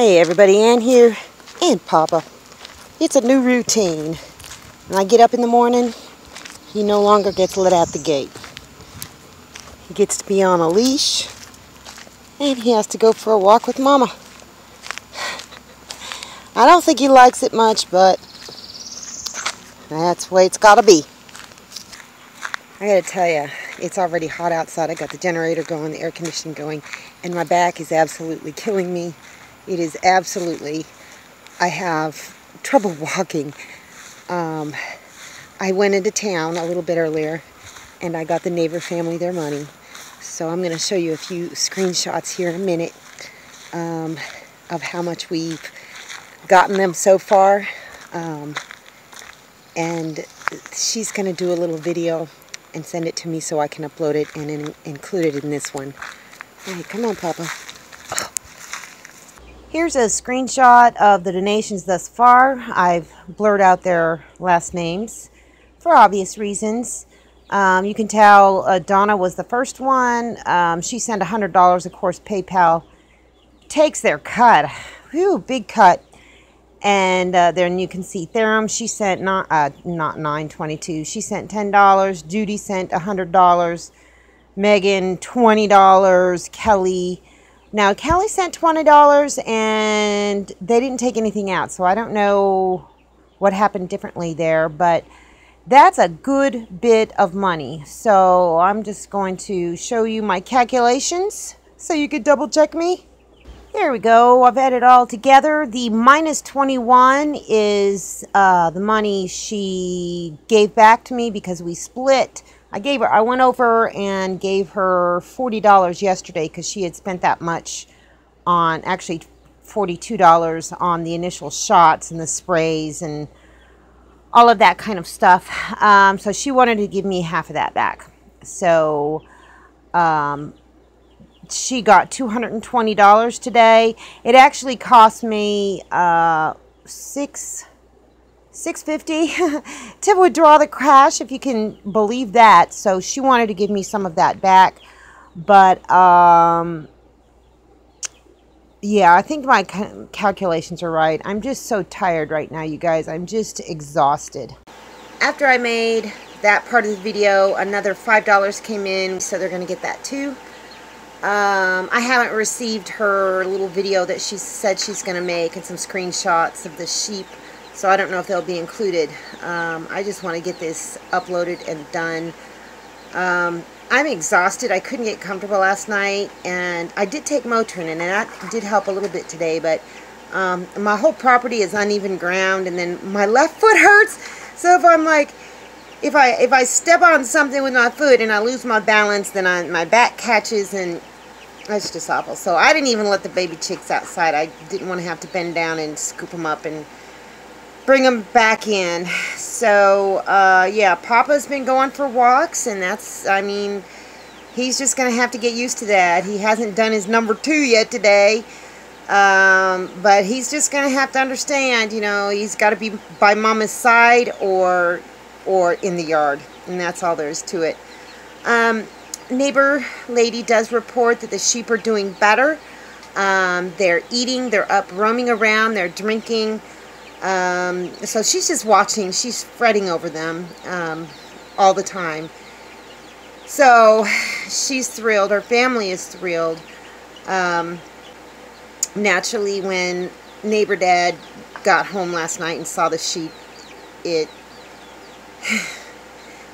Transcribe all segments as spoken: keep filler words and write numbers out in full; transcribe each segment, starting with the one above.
Hey everybody, Ann here, and Papa. It's a new routine. When I get up in the morning, he no longer gets let out the gate. He gets to be on a leash, and he has to go for a walk with Mama. I don't think he likes it much, but that's the way it's gotta be. I gotta tell you, it's already hot outside. I got the generator going, the air conditioning going, and my back is absolutely killing me. It is absolutely, I have trouble walking. Um, I went into town a little bit earlier and I got the neighbor family their money. So I'm going to show you a few screenshots here in a minute um, of how much we've gotten them so far. Um, and she's going to do a little video and send it to me so I can upload it and in include it in this one. All right, come on, Papa. Here's a screenshot of the donations thus far. I've blurred out their last names for obvious reasons. Um, you can tell uh, Donna was the first one. Um, she sent one hundred dollars. Of course, PayPal takes their cut. Whew, big cut. And uh, then you can see Therum. She sent not, uh, not nine twenty-two. She sent ten dollars. Judy sent one hundred dollars. Megan, twenty dollars. Kelly. Now, Kelly sent twenty dollars and they didn't take anything out, so I don't know what happened differently there, but that's a good bit of money. So I'm just going to show you my calculations so you could double check me. There we go. I've added it all together. The minus twenty-one is uh, the money she gave back to me because we split. I gave her, I went over and gave her forty dollars yesterday because she had spent that much on, actually forty-two dollars on the initial shots and the sprays and all of that kind of stuff. Um, so she wanted to give me half of that back. So um, she got two hundred twenty dollars today. It actually cost me uh, six. six fifty to withdraw the cash, if you can believe that. So she wanted to give me some of that back, but um, yeah, I think my calculations are right. I'm just so tired right now, you guys. I'm just exhausted. After I made that part of the video, another five dollars came in, so they're gonna get that too. Um, I haven't received her little video that she said she's gonna make and some screenshots of the sheep. So I don't know if they'll be included. Um, I just want to get this uploaded and done. Um, I'm exhausted. I couldn't get comfortable last night. And I did take Motrin, and that did help a little bit today. But um, my whole property is uneven ground. And then my left foot hurts. So if I'm like, if I, if I step on something with my foot and I lose my balance, then I, my back catches. And that's just awful. So I didn't even let the baby chicks outside. I didn't want to have to bend down and scoop them up and bring them back in. So uh, yeah, Papa's been going for walks, and that's, I mean, he's just gonna have to get used to that. He hasn't done his number two yet today, um, but he's just gonna have to understand, you know, he's got to be by Mama's side or or in the yard, and that's all there is to it. Um, neighbor lady does report that the sheep are doing better. Um, they're eating, they're up roaming around, they're drinking. Um, so she's just watching, she's fretting over them, um, all the time. So she's thrilled, her family is thrilled. Um, naturally, when neighbor dad got home last night and saw the sheep, it,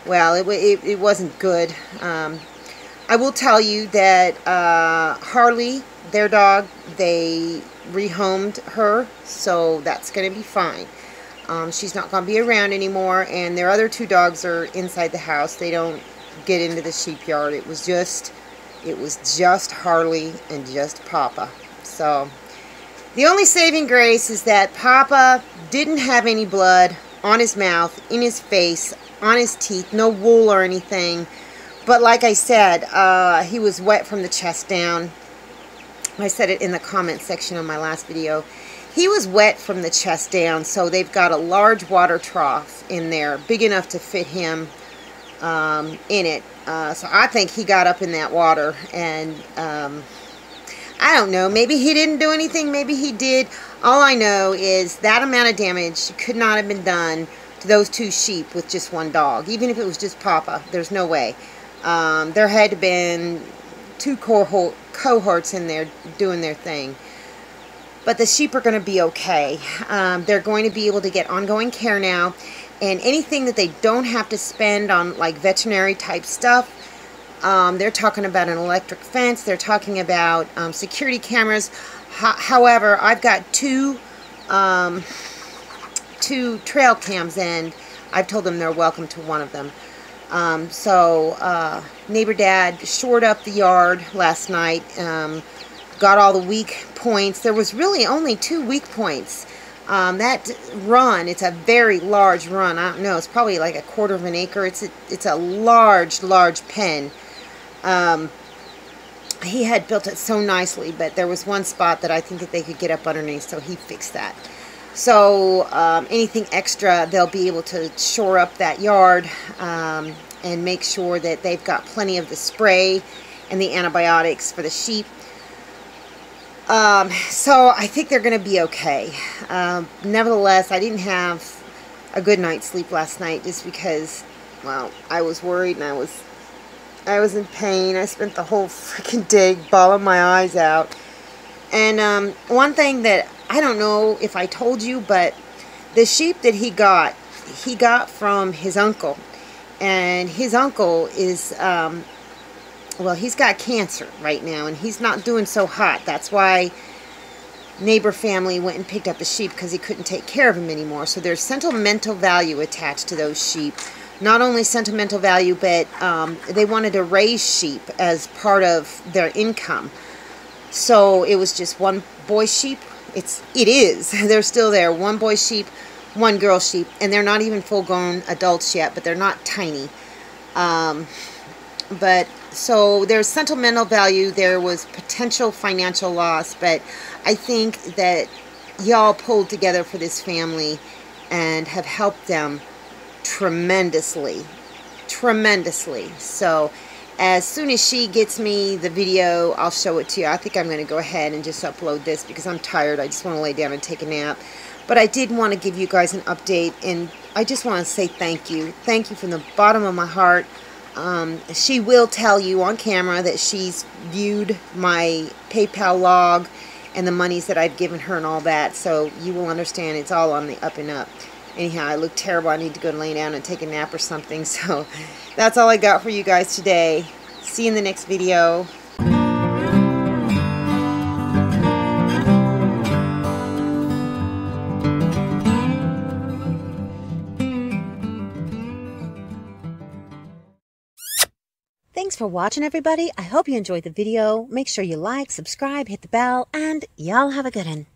well, it, it, it wasn't good. Um, I will tell you that, uh, Harley, their dog, they rehomed her, so that's going to be fine. Um, she's not going to be around anymore, and their other two dogs are inside the house. They don't get into the sheep yard. It was just, it was just Harley and just Papa. So the only saving grace is that Papa didn't have any blood on his mouth, in his face, on his teeth, no wool or anything. But like I said, uh, he was wet from the chest down. I said it in the comment section on my last video. He was wet from the chest down, so they've got a large water trough in there, big enough to fit him um, in it. Uh, so I think he got up in that water, and um, I don't know. Maybe he didn't do anything. Maybe he did. All I know is that amount of damage could not have been done to those two sheep with just one dog. Even if it was just Papa, there's no way. Um, there had been two cohort, cohorts in there doing their thing. But the sheep are going to be okay. Um, they're going to be able to get ongoing care now. And anything that they don't have to spend on, like, veterinary type stuff, um, they're talking about an electric fence. They're talking about um, security cameras. Ho however, I've got two, um, two trail cams, and I've told them they're welcome to one of them. Um, so uh, neighbor dad shored up the yard last night, um, got all the weak points. There was really only two weak points. Um, that run, it's a very large run. I don't know, it's probably like a quarter of an acre. It's a, it's a large, large pen. Um, he had built it so nicely, but there was one spot that I think that they could get up underneath, so he fixed that. So um, anything extra, they'll be able to shore up that yard um, and make sure that they've got plenty of the spray and the antibiotics for the sheep. Um, so I think they're going to be okay. Um, nevertheless, I didn't have a good night's sleep last night just because, well, I was worried and I was, I was in pain. I spent the whole freaking day bawling my eyes out. And, um, one thing that I don't know if I told you, but the sheep that he got, he got from his uncle, and his uncle is, um, well, he's got cancer right now, and he's not doing so hot. That's why neighbor family went and picked up the sheep, because he couldn't take care of him anymore. So there's sentimental value attached to those sheep. Not only sentimental value, but um, they wanted to raise sheep as part of their income. So it was just one boy sheep. It's, it is. They're still there. One boy sheep, one girl sheep, and they're not even full-grown adults yet, but they're not tiny. Um, but... So there's sentimental value, there was potential financial loss, but I think that y'all pulled together for this family and have helped them tremendously, tremendously. So as soon as she gets me the video, I'll show it to you. I think I'm going to go ahead and just upload this because I'm tired. I just want to lay down and take a nap. But I did want to give you guys an update, and I just want to say thank you. Thank you from the bottom of my heart. Um, she will tell you on camera that she's viewed my PayPal log and the monies that I've given her and all that, so you will understand it's all on the up and up. Anyhow, I look terrible. I need to go and lay down and take a nap or something. So that's all I got for you guys today. See you in the next video. Thanks for watching, everybody. I hope you enjoyed the video. Make sure you like, subscribe, hit the bell, and y'all have a good one.